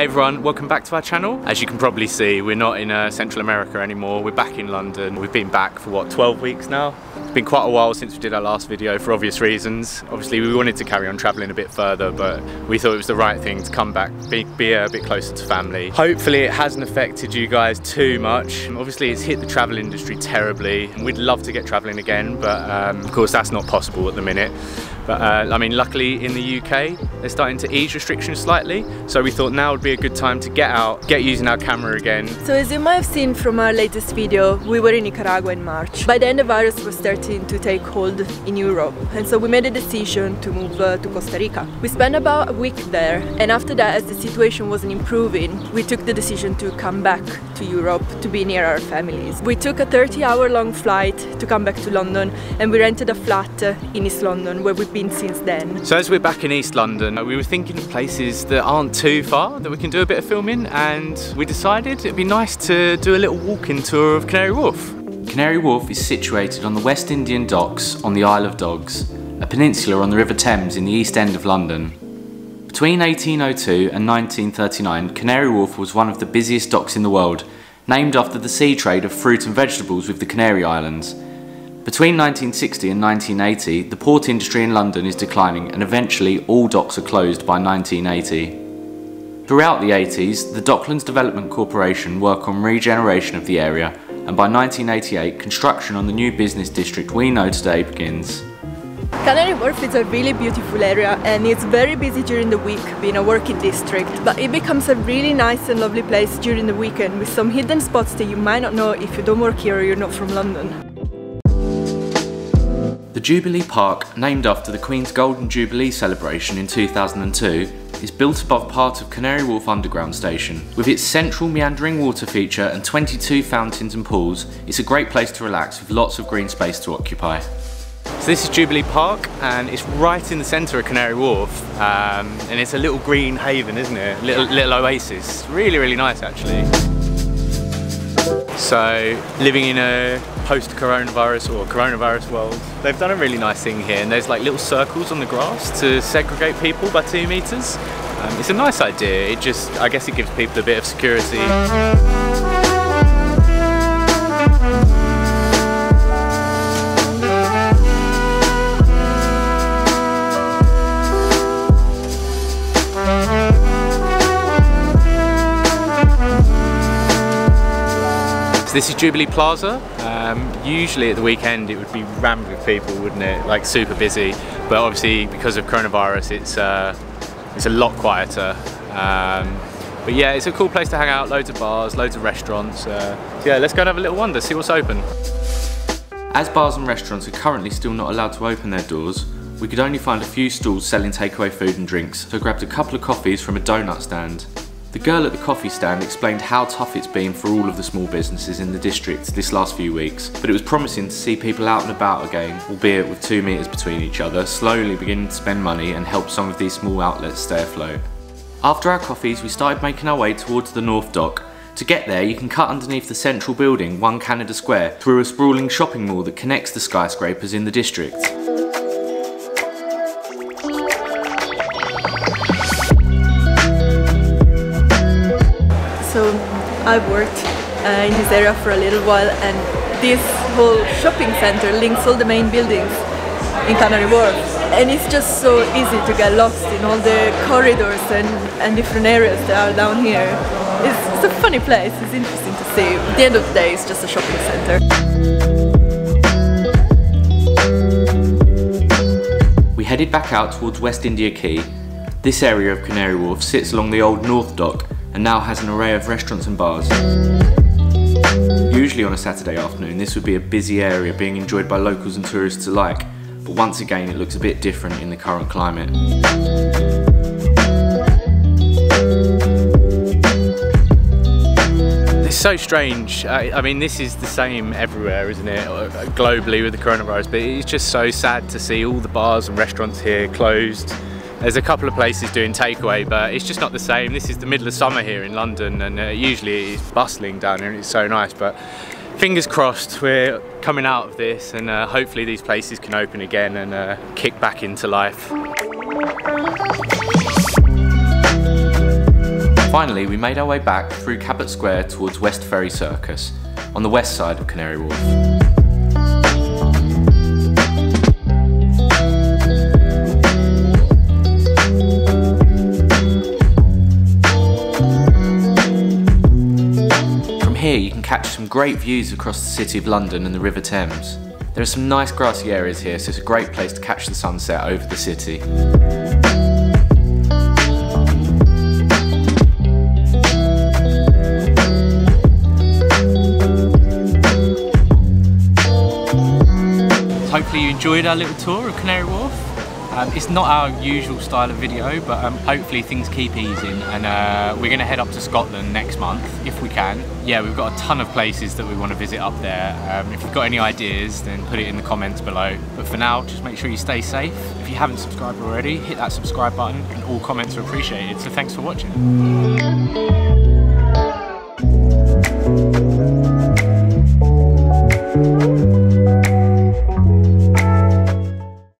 Hey everyone, welcome back to our channel. As you can probably see, we're not in Central America anymore. We're back in London. We've been back for what, 12 weeks now? It's been quite a while since we did our last video for obvious reasons. Obviously we wanted to carry on traveling a bit further, but we thought it was the right thing to come back, be a bit closer to family. Hopefully it hasn't affected you guys too much. Obviously it's hit the travel industry terribly, and we'd love to get traveling again, but of course that's not possible at the minute. But I mean, luckily in the UK, they're starting to ease restrictions slightly. So we thought now would be a good time to get out, get using our camera again. So as you might have seen from our latest video, we were in Nicaragua in March. By then the virus was starting to take hold in Europe. And so we made a decision to move to Costa Rica. We spent about a week there. And after that, as the situation wasn't improving, we took the decision to come back to Europe to be near our families. We took a 30-hour-long flight to come back to London, and we rented a flat in East London where we been since then. So as we're back in East London, we were thinking of places that aren't too far that we can do a bit of filming, and we decided it'd be nice to do a little walking tour of Canary Wharf. Canary Wharf is situated on the West Indian Docks on the Isle of Dogs, a peninsula on the River Thames in the east end of London. Between 1802 and 1939, Canary Wharf was one of the busiest docks in the world, named after the sea trade of fruit and vegetables with the Canary Islands. Between 1960 and 1980, the port industry in London is declining, and eventually all docks are closed by 1980. Throughout the 80s, the Docklands Development Corporation work on regeneration of the area, and by 1988, construction on the new business district we know today begins. Canary Wharf is a really beautiful area, and it's very busy during the week being a working district, but it becomes a really nice and lovely place during the weekend with some hidden spots that you might not know if you don't work here or you're not from London. The Jubilee Park, named after the Queen's Golden Jubilee celebration in 2002, is built above part of Canary Wharf Underground Station. With its central meandering water feature and 22 fountains and pools, it's a great place to relax with lots of green space to occupy. So this is Jubilee Park, and it's right in the centre of Canary Wharf, and it's a little green haven, isn't it? Little oasis. Really, really nice actually. So, living in a post-coronavirus or coronavirus world, they've done a really nice thing here, and there's like little circles on the grass to segregate people by 2 meters. It's a nice idea. It just, I guess it gives people a bit of security. So this is Jubilee Plaza. Usually at the weekend it would be rammed with people, wouldn't it? Like super busy, but obviously because of coronavirus it's a lot quieter. But yeah, it's a cool place to hang out, loads of bars, loads of restaurants. So yeah, let's go and have a little wander, see what's open. As bars and restaurants are currently still not allowed to open their doors, we could only find a few stalls selling takeaway food and drinks, so I grabbed a couple of coffees from a donut stand. The girl at the coffee stand explained how tough it's been for all of the small businesses in the district this last few weeks, but it was promising to see people out and about again, albeit with 2 meters between each other, slowly beginning to spend money and help some of these small outlets stay afloat. After our coffees, we started making our way towards the North Dock. To get there, you can cut underneath the central building, One Canada Square, through a sprawling shopping mall that connects the skyscrapers in the district. I've worked in this area for a little while, and this whole shopping centre links all the main buildings in Canary Wharf, and it's just so easy to get lost in all the corridors and different areas that are down here. It's a funny place, it's interesting to see. At the end of the day, it's just a shopping centre. We headed back out towards West India Quay. This area of Canary Wharf sits along the old North Dock, and now has an array of restaurants and bars. Usually on a Saturday afternoon, this would be a busy area being enjoyed by locals and tourists alike, but once again it looks a bit different in the current climate. It's so strange. I mean, this is the same everywhere, isn't it, globally with the coronavirus, but it's just so sad to see all the bars and restaurants here closed. There's a couple of places doing takeaway, but it's just not the same. This is the middle of summer here in London, and usually it's bustling down here and it's so nice, but fingers crossed we're coming out of this, and hopefully these places can open again and kick back into life. Finally, we made our way back through Cabot Square towards West Ferry Circus, on the west side of Canary Wharf. Here you can catch some great views across the city of London and the River Thames. There are some nice grassy areas here, so it's a great place to catch the sunset over the city. Hopefully you enjoyed our little tour of Canary Wharf. It's not our usual style of video, but hopefully things keep easing, and we're going to head up to Scotland next month if we can. Yeah, we've got a ton of places that we want to visit up there. If you've got any ideas, then put it in the comments below. But for now, just make sure you stay safe. If you haven't subscribed already, hit that subscribe button, and all comments are appreciated. So thanks for watching.